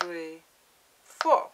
3, 4.